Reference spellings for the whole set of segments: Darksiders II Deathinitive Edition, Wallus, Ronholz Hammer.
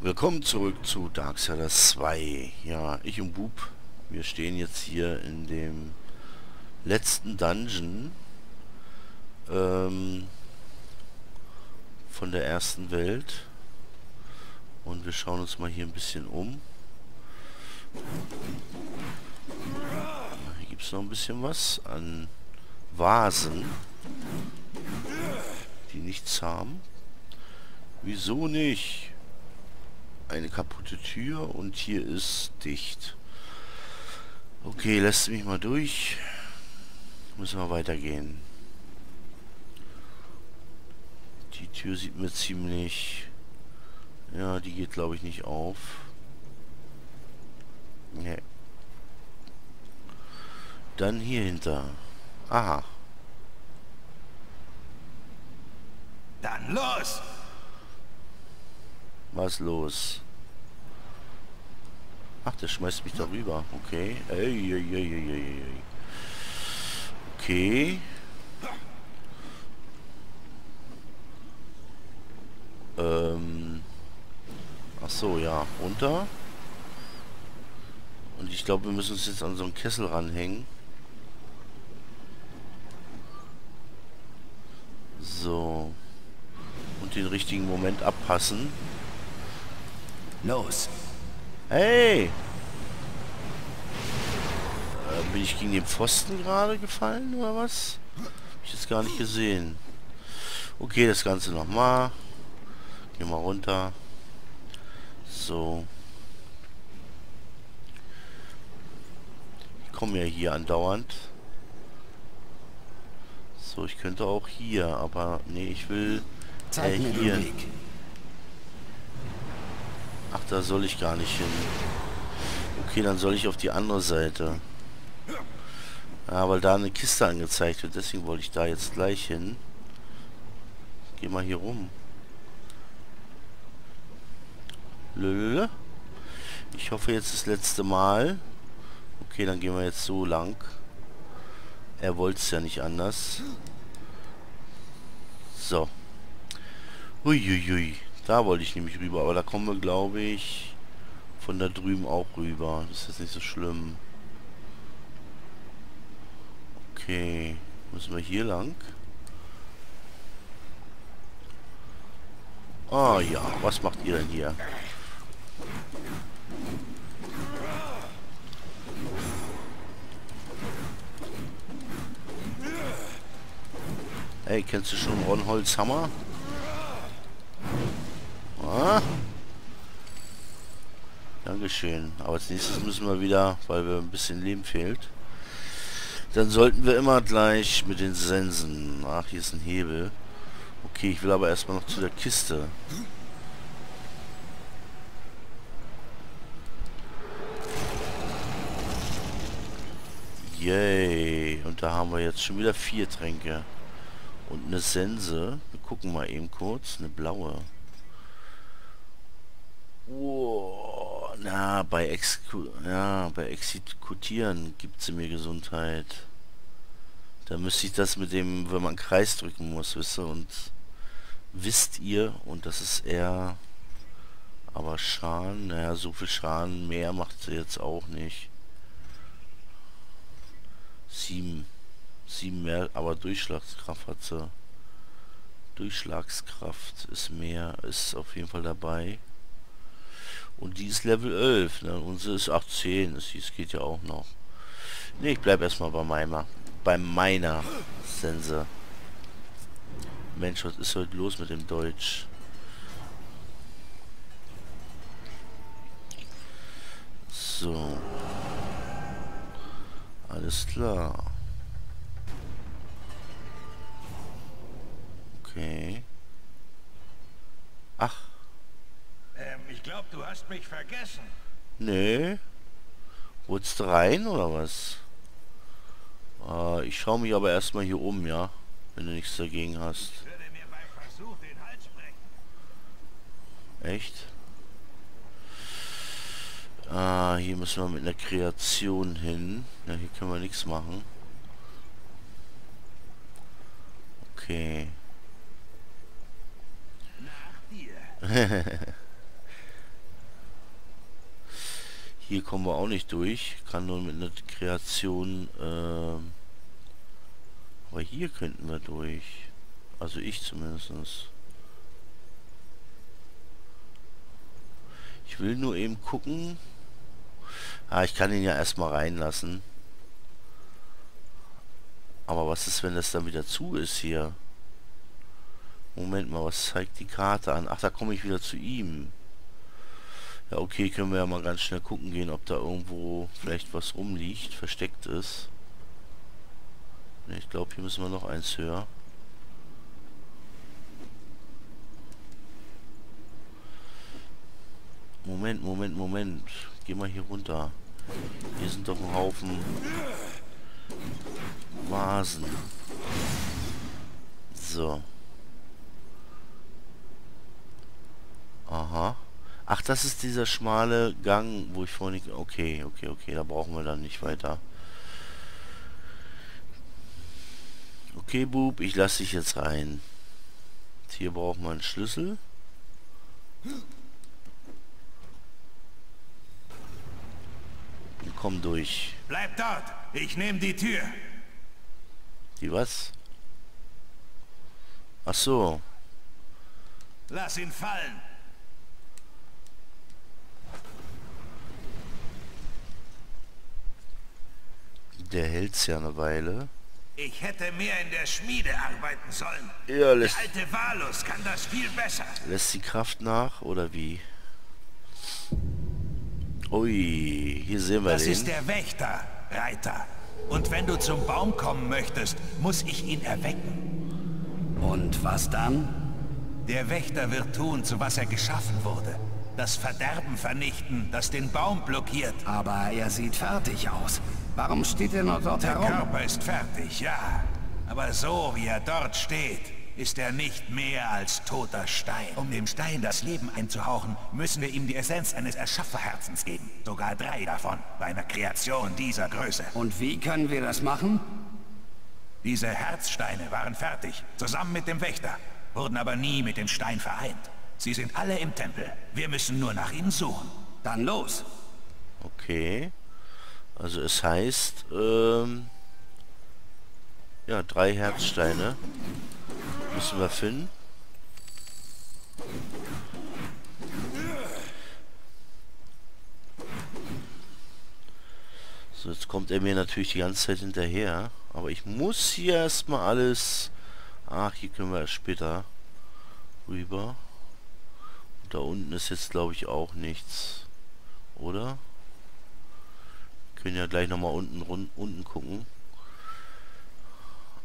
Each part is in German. Willkommen zurück zu Darksiders 2. Ja, ich und Bub, wir stehen jetzt hier in dem letzten Dungeon von der ersten Welt und wir schauen uns mal hier ein bisschen um. Hier gibt es noch ein bisschen was an Vasen, die nichts haben. Wieso nicht? Eine kaputte Tür und hier ist dicht. Okay, lässt mich mal durch. Müssen wir weitergehen. Die Tür sieht mir ziemlich... Ja, die geht glaube ich nicht auf. Nee. Dann hier hinter. Aha. Dann los! Was los? Ach, der schmeißt mich darüber. Okay. Okay. Ach so, ja, runter. Und ich glaube, wir müssen uns jetzt an so einen Kessel ranhängen. So. Und den richtigen Moment abpassen. Los! Hey! Bin ich gegen den Pfosten gerade gefallen oder was? Hab ich jetzt gar nicht gesehen. Okay, das Ganze nochmal. Gehen wir runter. So. Ich komme ja hier andauernd. So, ich könnte auch hier, aber nee, ich will hier. Ach, da soll ich gar nicht hin. Okay, dann soll ich auf die andere Seite. Ja, weil da eine Kiste angezeigt wird. Deswegen wollte ich da jetzt gleich hin. Geh mal hier rum. Lö. Ich hoffe jetzt das letzte Mal. Okay, dann gehen wir jetzt so lang. Er wollte es ja nicht anders. So. Uiuiui. Da wollte ich nämlich rüber, aber da kommen wir, glaube ich, von da drüben auch rüber. Das ist jetzt nicht so schlimm. Okay, müssen wir hier lang? Ah ja, was macht ihr denn hier? Hey, kennst du schon Ronholz Hammer? Ah. Dankeschön. Aber als nächstes müssen wir wieder, weil wir ein bisschen Leben fehlt. Dann sollten wir immer gleich mit den Sensen. Ach, hier ist ein Hebel. Okay, ich will aber erstmal noch zu der Kiste. Yay. Und da haben wir jetzt schon wieder 4 Tränke. Und eine Sense. Wir gucken mal eben kurz. Eine blaue. Wow, na, bei Exekutieren gibt sie mir Gesundheit. Da müsste ich das mit dem, wenn man einen Kreis drücken muss, wisst ihr, und das ist eher, aber Schaden, naja, so viel Schaden mehr macht sie jetzt auch nicht. 7 mehr, aber Durchschlagskraft hat sie. Durchschlagskraft ist mehr, ist auf jeden Fall dabei. Und die ist Level 11, ne? Unsere ist 18, das geht ja auch noch. Ne, ich bleib erstmal bei meiner Sense. Mensch, was ist heute los mit dem Deutsch? So. Alles klar. Okay. Ach. Ich glaube, du hast mich vergessen. Nee. Wolltest du rein oder was? Ich schaue mich aber erstmal hier um, ja? Wenn du nichts dagegen hast. Ich würde mir bei Versuch den Hals brechen. Echt? Hier müssen wir mit einer Kreation hin. Na, hier können wir nichts machen. Okay. Nach dir. Hier kommen wir auch nicht durch. Kann nur mit einer Kreation. Aber hier könnten wir durch. Also ich zumindest. Ich will nur eben gucken. Ah, ich kann ihn ja erstmal reinlassen. Aber was ist, wenn das dann wieder zu ist hier? Moment mal, was zeigt die Karte an? Ach, da komme ich wieder zu ihm. Ja, okay, können wir ja mal ganz schnell gucken gehen, ob da irgendwo vielleicht was rumliegt, versteckt ist. Ne, ich glaube, hier müssen wir noch eins höher. Moment, Moment, Moment. Geh mal hier runter. Hier sind doch ein Haufen Vasen. So. Aha. Ach, das ist dieser schmale Gang, wo ich vorhin... Okay, okay, okay, da brauchen wir dann nicht weiter. Okay, Bub, ich lasse dich jetzt rein. Hier braucht man einen Schlüssel. Und komm durch. Bleib dort, ich nehme die Tür. Die was? Ach so. Lass ihn fallen. Der hält's ja eine Weile. Ich hätte mehr in der Schmiede arbeiten sollen. Ja, der alte Wallus kann das viel besser. Lässt die Kraft nach, oder wie? Ui, hier sehen wir den. Das ist der Wächter, Reiter. Und wenn du zum Baum kommen möchtest, muss ich ihn erwecken. Und was dann? Der Wächter wird tun, zu was er geschaffen wurde. Das Verderben vernichten, das den Baum blockiert. Aber er sieht fertig aus. Warum steht er noch dort herum? Der Körper ist fertig, ja. Aber so wie er dort steht, ist er nicht mehr als toter Stein. Um dem Stein das Leben einzuhauchen, müssen wir ihm die Essenz eines Erschafferherzens geben. Sogar 3 davon, bei einer Kreation dieser Größe. Und wie können wir das machen? Diese Herzsteine waren fertig, zusammen mit dem Wächter, wurden aber nie mit dem Stein vereint. Sie sind alle im Tempel. Wir müssen nur nach ihnen suchen. Dann los! Okay. Also es heißt, ja, 3 Herzsteine müssen wir finden. So, jetzt kommt er mir natürlich die ganze Zeit hinterher. Aber ich muss hier erstmal alles... Ach, hier können wir erst später rüber. Und da unten ist jetzt, glaube ich, auch nichts. Oder? Können ja gleich nochmal unten gucken.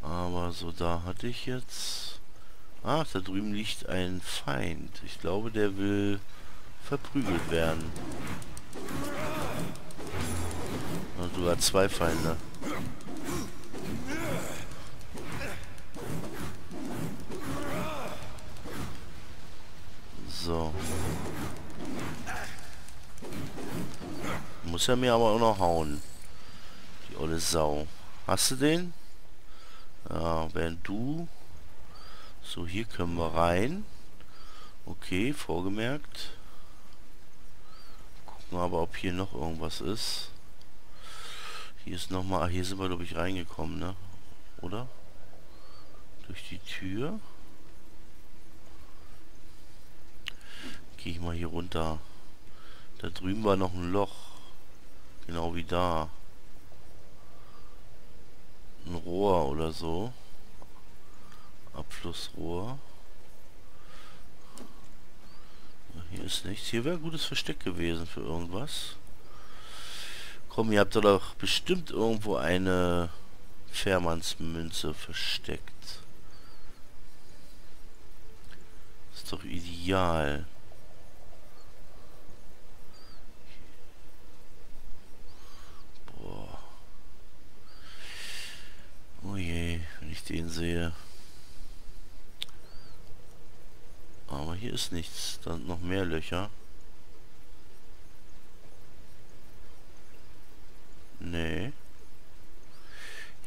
Aber so, da hatte ich jetzt... Ach, da drüben liegt ein Feind. Ich glaube, der will verprügelt werden. Und sogar 2 Feinde. So. Muss er mir aber auch noch hauen. Die olle Sau. Hast du den? Ja, während du... So, hier können wir rein. Okay, vorgemerkt. Gucken aber, ob hier noch irgendwas ist. Hier ist nochmal... Hier sind wir, glaube ich, reingekommen, ne? Oder? Durch die Tür. Gehe ich mal hier runter. Da drüben war noch ein Loch. Genau wie da. Ein Rohr oder so. Abflussrohr. Hier ist nichts. Hier wäre ein gutes Versteck gewesen für irgendwas. Komm, ihr habt doch bestimmt irgendwo eine Fährmannsmünze versteckt. Ist doch ideal. Oh je, wenn ich den sehe. Aber hier ist nichts. Da sind noch mehr Löcher. Nee.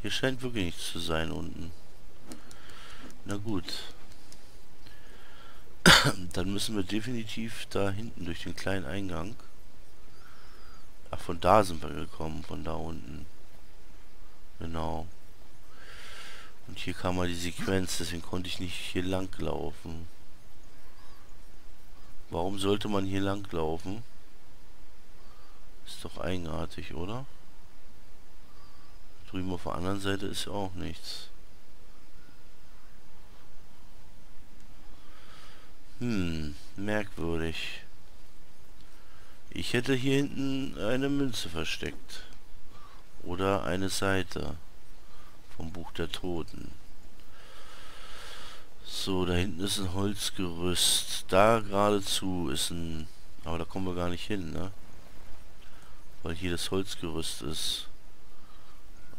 Hier scheint wirklich nichts zu sein unten. Na gut. Dann müssen wir definitiv da hinten durch den kleinen Eingang. Ach, von da sind wir gekommen, von da unten. Genau. Und hier kam mal die Sequenz, deswegen konnte ich nicht hier lang laufen. Warum sollte man hier lang laufen? Ist doch eigenartig, oder? Drüben auf der anderen Seite ist ja auch nichts. Merkwürdig. Ich hätte hier hinten eine Münze versteckt. Oder eine Seite vom Buch der Toten. So, da hinten ist ein Holzgerüst. Da geradezu ist ein... Aber da kommen wir gar nicht hin, ne? Weil hier das Holzgerüst ist.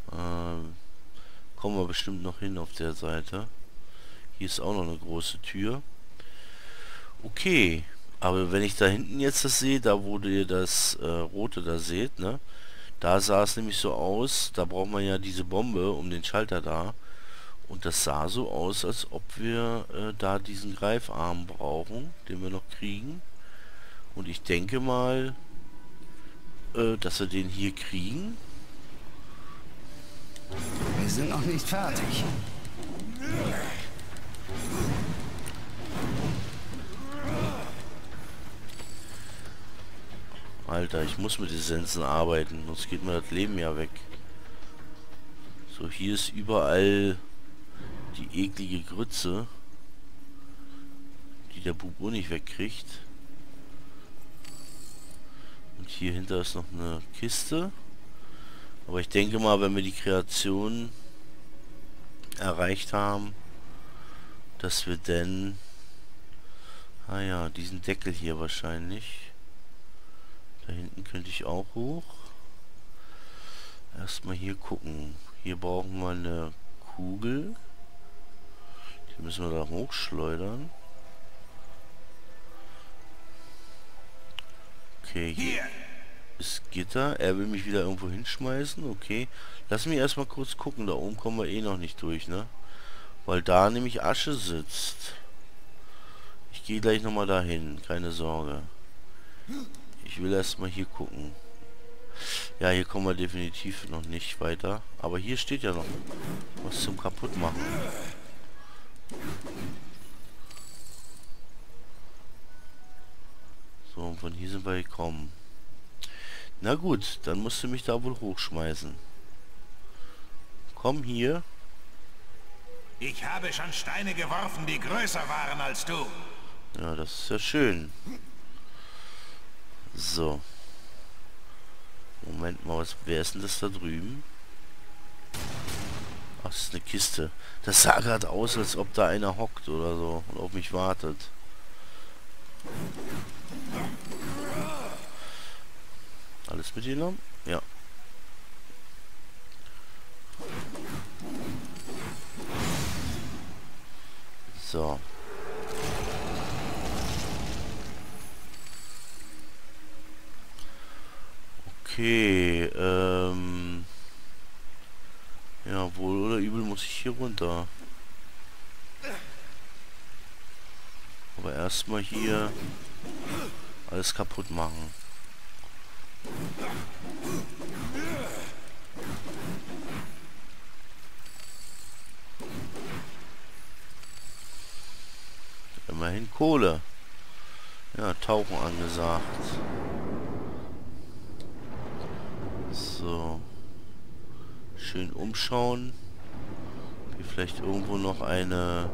Kommen wir bestimmt noch hin auf der Seite. Hier ist auch noch eine große Tür. Okay, aber wenn ich da hinten jetzt das sehe, da wo ihr das Rote da seht, ne? Da sah es nämlich so aus, da braucht man ja diese Bombe um den Schalter da. Und das sah so aus, als ob wir da diesen Greifarm brauchen, den wir noch kriegen. Und ich denke mal, dass wir den hier kriegen. Wir sind noch nicht fertig. Alter, ich muss mit Essenzen arbeiten, sonst geht mir das Leben ja weg. So, hier ist überall die eklige Grütze, die der Bubu nicht wegkriegt. Und hier hinter ist noch eine Kiste. Aber ich denke mal, wenn wir die Kreation erreicht haben, dass wir dann... Ah ja, diesen Deckel hier wahrscheinlich. Da hinten könnte ich auch hoch. Erstmal hier gucken. Hier brauchen wir eine Kugel. Die müssen wir da hochschleudern. Okay, hier ist Gitter. Er will mich wieder irgendwo hinschmeißen. Okay. Lass mich erstmal kurz gucken. Da oben kommen wir eh noch nicht durch, ne? Weil da nämlich Asche sitzt. Ich gehe gleich nochmal dahin. Keine Sorge. Ich will erstmal hier gucken. Ja, hier kommen wir definitiv noch nicht weiter. Aber hier steht ja noch was zum Kaputtmachen. So, und von hier sind wir gekommen. Na gut, dann musst du mich da wohl hochschmeißen. Komm hier. Ich habe schon Steine geworfen, die größer waren als du. Ja, das ist ja schön. So. Moment mal, wer ist denn das da drüben? Ach, das ist eine Kiste. Das sah gerade aus, als ob da einer hockt oder so und auf mich wartet. Alles mitgenommen? Ja. So. Okay, ja, wohl oder übel muss ich hier runter. Aber erstmal hier alles kaputt machen. Immerhin Kohle. Ja, Tauchen angesagt. So. Schön umschauen. Hier vielleicht irgendwo noch eine...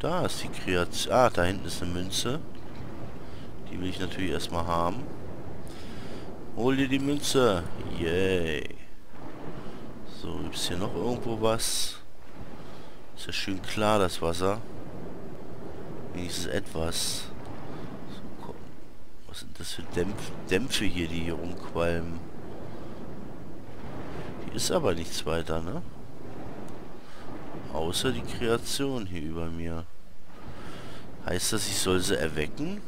Da ist die Kreation. Ah, da hinten ist eine Münze. Die will ich natürlich erstmal haben. Hol dir die Münze. Yay. So, gibt es hier noch irgendwo was? Ist ja schön klar, das Wasser. Wenigstens etwas. So, was sind das für Dämpfe hier, die hier rumqualmen? Hier ist aber nichts weiter, ne? Außer die Kreation hier über mir. Heißt das, ich soll sie erwecken?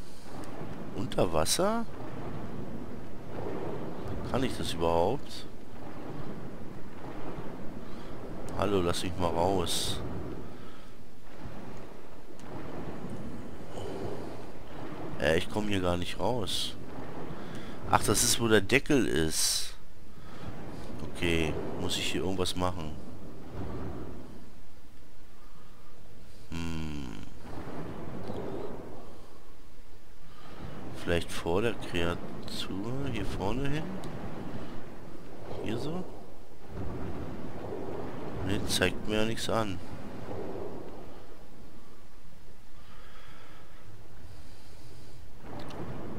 Unter Wasser? Kann ich das überhaupt? Hallo, lass mich mal raus. Ich komme hier gar nicht raus. Ach, das ist, wo der Deckel ist. Okay, muss ich hier irgendwas machen? Vielleicht vor der Kreatur hier vorne hin? Hier so? Ne, zeigt mir ja nichts an.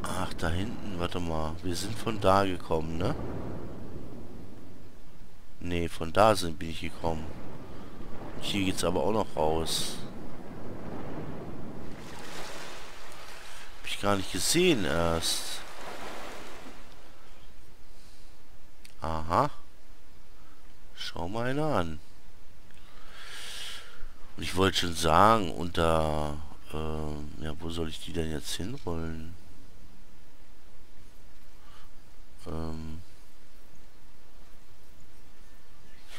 Ach, da hinten, warte mal. Wir sind von da gekommen, ne? Ne, von da bin ich gekommen. Hier geht's aber auch noch raus. Hab ich gar nicht gesehen erst. Aha. Schau mal einer an. Und ich wollte schon sagen, unter... ja, wo soll ich die denn jetzt hinrollen?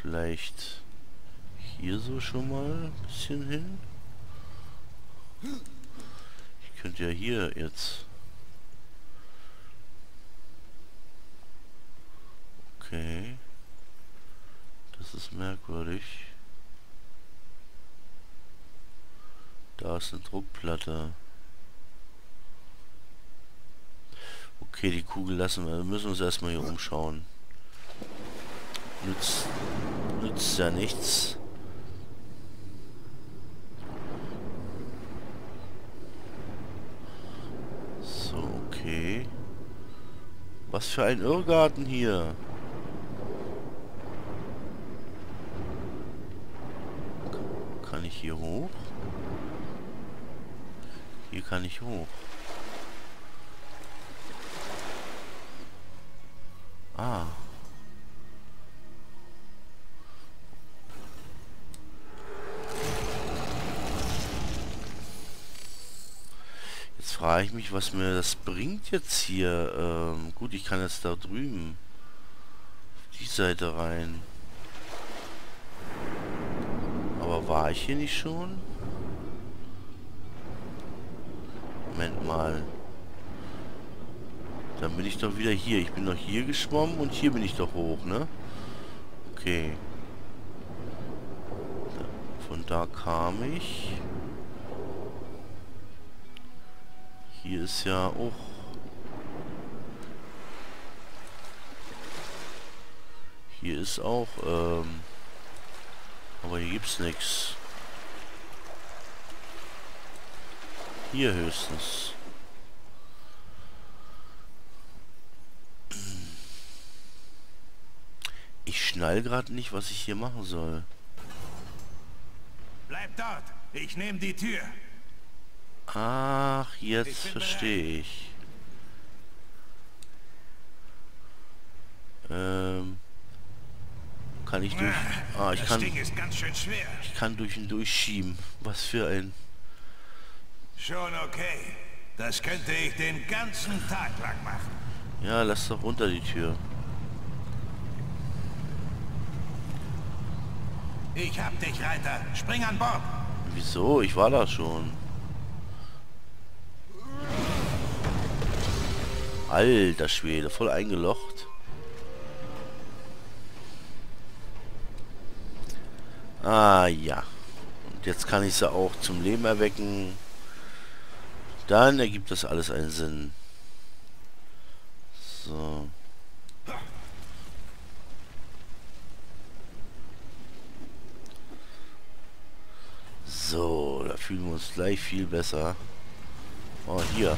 Vielleicht... hier so schon mal ein bisschen hin. Ich könnte ja hier jetzt... Okay. Das ist merkwürdig. Da ist eine Druckplatte. Okay, die Kugel lassen wir. Wir müssen uns erstmal hier umschauen. Nützt ja nichts. Okay. Was für ein Irrgarten hier. Kann ich hier hoch? Hier kann ich hoch. Ah. Frage ich mich, was mir das bringt jetzt hier. Gut, ich kann jetzt da drüben auf die Seite rein. Aber war ich hier nicht schon? Moment mal. Dann bin ich doch wieder hier. Ich bin doch hier geschwommen und hier bin ich doch hoch, ne? Okay. Von da kam ich. Hier ist ja auch... Hier ist auch... aber hier gibt's nichts. Hier höchstens. Ich schnall gerade nicht, was ich hier machen soll. Bleib dort! Ich nehme die Tür! Ach, jetzt verstehe ich. Kann ich durch... Ah, ich kann... Ich kann durch ihn durchschieben. Was für ein... Schon okay. Das könnte ich den ganzen Tag lang machen. Ja, lass doch runter die Tür. Ich hab dich, Reiter. Spring an Bord. Wieso? Ich war da schon. Alter Schwede, voll eingelocht. Ah ja. Und jetzt kann ich sie auch zum Leben erwecken. Dann ergibt das alles einen Sinn. So. So, da fühlen wir uns gleich viel besser. Oh, hier.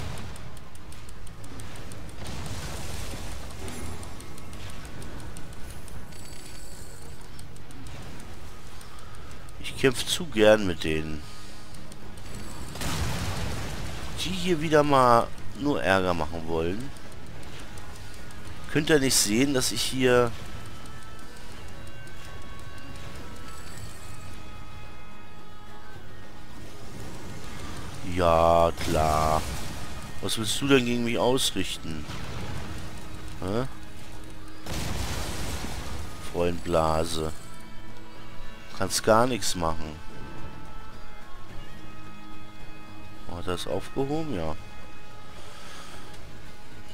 Ich kämpfe zu gern mit denen. Die hier wieder mal nur Ärger machen wollen. Könnt ihr nicht sehen, dass ich hier... Ja, klar. Was willst du denn gegen mich ausrichten? Hä? Freund Blase. Kannst gar nichts machen. Hat er es aufgehoben? Ja.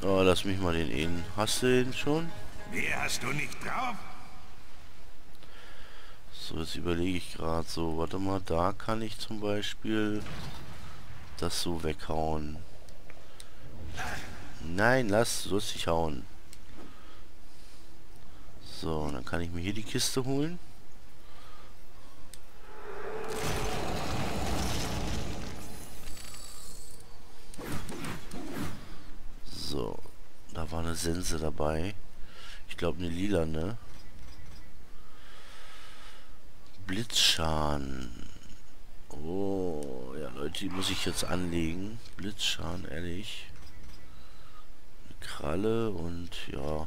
So, lass mich mal den ihn. Hast du ihn schon? Nee, hast du nicht drauf? So, jetzt überlege ich gerade so. Warte mal, da kann ich zum Beispiel das so weghauen. Nein, lass, du sollst dich hauen. So, dann kann ich mir hier die Kiste holen. So, da war eine Sense dabei. Ich glaube eine lila, ne? Blitzschaden. Oh, ja Leute, die muss ich jetzt anlegen. Blitzschaden, ehrlich. Eine Kralle und ja.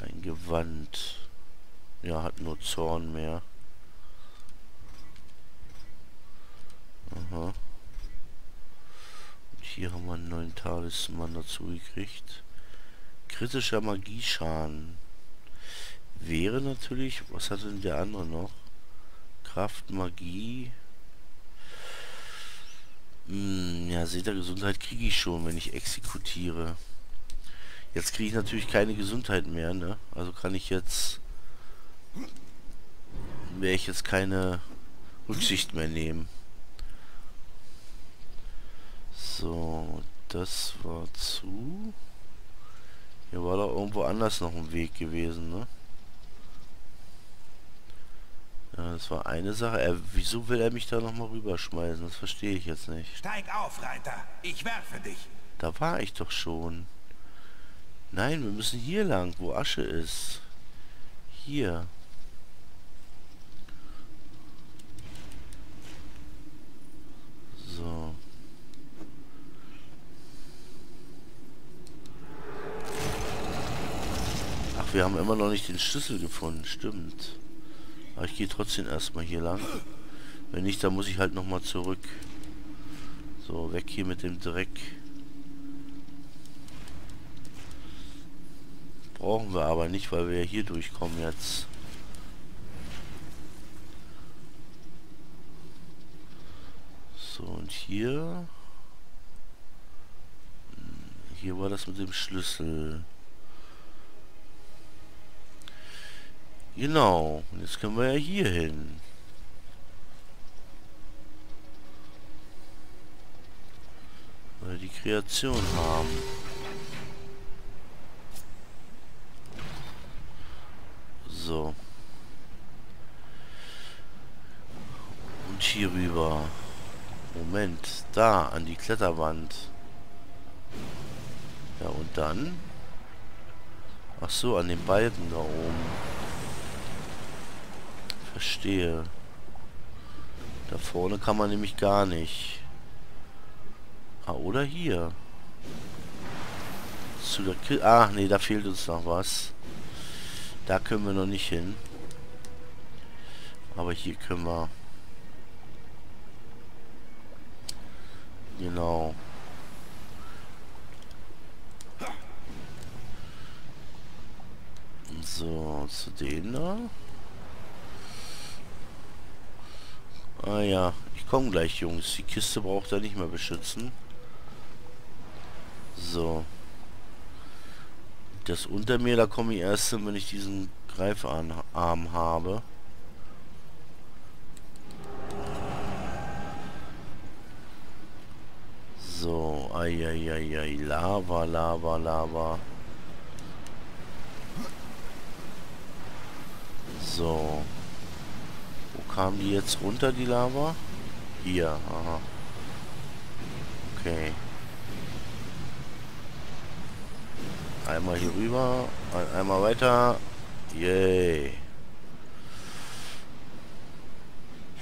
Ein Gewand. Ja, hat nur Zorn mehr. Aha. Und hier haben wir einen neuen Talisman dazu gekriegt. Kritischer Magieschaden. Wäre natürlich... Was hat denn der andere noch? Kraft, Magie... ja, seht ihr, Gesundheit kriege ich schon, wenn ich exekutiere. Jetzt kriege ich natürlich keine Gesundheit mehr, ne? Also kann ich jetzt... Wäre ich jetzt keine Rücksicht mehr nehmen. So, das war zu... Hier war doch irgendwo anders noch ein Weg gewesen, ne? Ja, das war eine Sache. Wieso will er mich da nochmal rüberschmeißen? Das verstehe ich jetzt nicht. Steig auf, Reiter. Ich werfe dich. Da war ich doch schon. Nein, wir müssen hier lang, wo Asche ist. Hier. So. Ach, wir haben immer noch nicht den Schlüssel gefunden. Stimmt. Aber ich gehe trotzdem erstmal hier lang. Wenn nicht, dann muss ich halt nochmal zurück. So, weg hier mit dem Dreck. Brauchen wir aber nicht, weil wir hier durchkommen jetzt. So, und hier... Hier war das mit dem Schlüssel. Genau, und jetzt können wir ja hier hin. Weil wir die Kreation haben. So. Und hier rüber. Moment, da, an die Kletterwand. Ja, und dann? Ach so, an den Balken da oben. Verstehe. Da vorne kann man nämlich gar nicht. Ah, oder hier. Zu der Ach nee, da fehlt uns noch was. Da können wir noch nicht hin. Aber hier können wir. Genau. So, zu denen da. Ah ja, ich komme gleich, Jungs. Die Kiste braucht er nicht mehr beschützen. So. Das unter mir, da komme ich erst hin, wenn ich diesen Greifarm habe. So, ai, Lava. So. Wo kamen die jetzt runter, die Lava? Hier, aha. Okay. Einmal hier rüber, einmal weiter. Yay.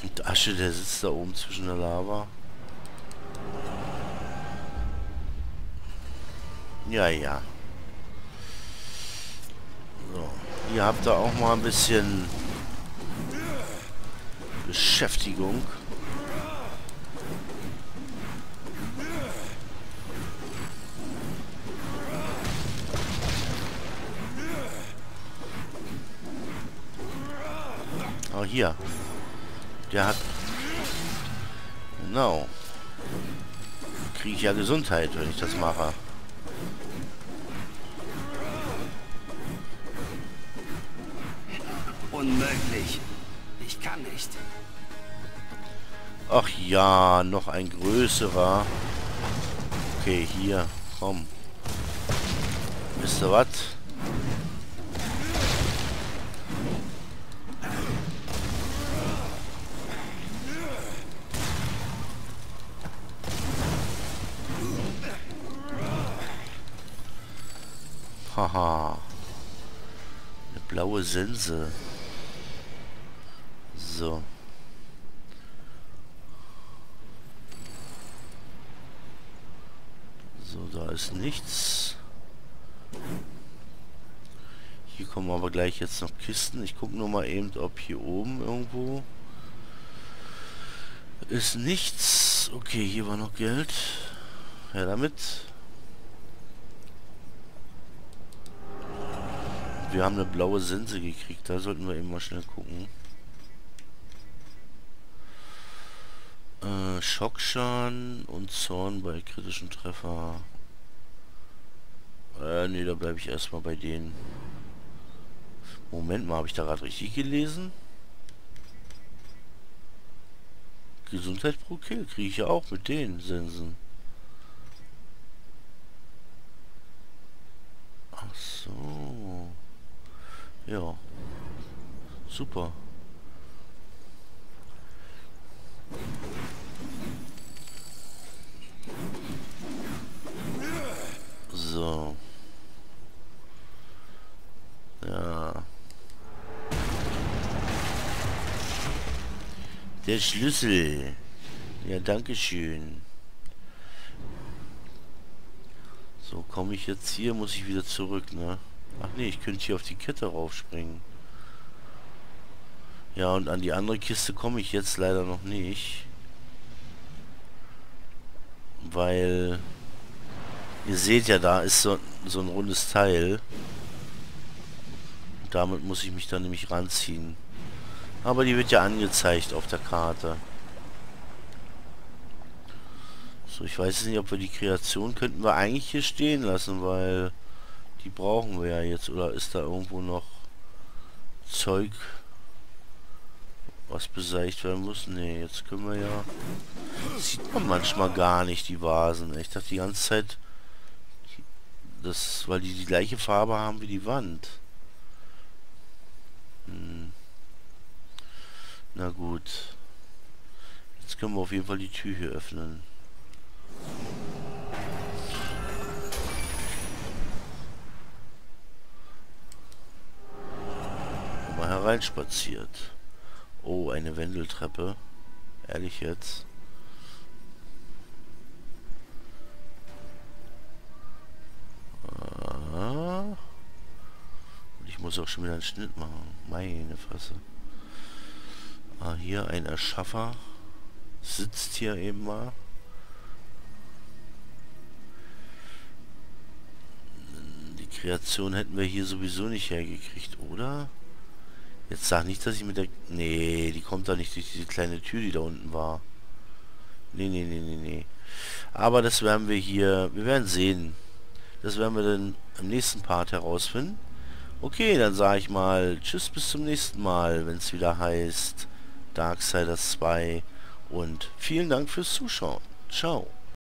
Und Asche, der sitzt da oben zwischen der Lava. Ja. So. Hier habt ihr auch mal ein bisschen... Beschäftigung. Oh, hier. Der hat... Genau. kriege ich ja Gesundheit, wenn ich das mache. Unmöglich. Ich kann nicht. Ach ja, noch ein größerer. Okay, hier, komm. Wisst ihr was? Haha. Eine blaue Sense. So. So, da ist nichts. Hier kommen aber gleich jetzt noch Kisten. Ich gucke nur mal eben, ob hier oben irgendwo ist nichts. Okay, hier war noch Geld. Ja, damit. Wir haben eine blaue Sense gekriegt. Da sollten wir eben mal schnell gucken. Schockschaden und Zorn bei kritischen Treffer. Nee, da bleibe ich erstmal bei denen. Moment mal, habe ich da gerade richtig gelesen? Gesundheit pro Kill kriege ich ja auch mit den Sensen. Ach so. Ja. Super. So. Ja. Der Schlüssel. Ja, danke schön. So, komme ich jetzt hier, muss ich wieder zurück, ne? Ach nee, ich könnte hier auf die Kette raufspringen. Ja, und an die andere Kiste komme ich jetzt leider noch nicht. Weil... Ihr seht ja, da ist so ein rundes Teil. Und damit muss ich mich dann nämlich ranziehen. Aber die wird ja angezeigt auf der Karte. So, ich weiß nicht, ob wir die Kreation könnten wir eigentlich hier stehen lassen, weil... Die brauchen wir ja jetzt. Oder ist da irgendwo noch Zeug, was beseitigt werden muss? Ne, jetzt können wir ja... Das sieht man manchmal gar nicht, die Vasen. Ich dachte die ganze Zeit, das, weil die die gleiche Farbe haben wie die Wand. Hm. Na gut. Jetzt können wir auf jeden Fall die Tür hier öffnen. Mal hereinspaziert. Oh, eine Wendeltreppe. Ehrlich jetzt. Und ich muss auch schon wieder einen Schnitt machen. Meine Fresse. Ah, hier ein Erschaffer. Sitzt hier eben mal. Die Kreation hätten wir hier sowieso nicht hergekriegt, oder? Jetzt sag nicht, dass ich mit der... Nee, die kommt da nicht durch diese kleine Tür, die da unten war. Nee, nee, nee, nee, nee. Aber das werden wir hier... Wir werden sehen. Das werden wir dann im nächsten Part herausfinden. Okay, dann sage ich mal tschüss, bis zum nächsten Mal, wenn es wieder heißt Darksiders 2. Und vielen Dank fürs Zuschauen. Ciao.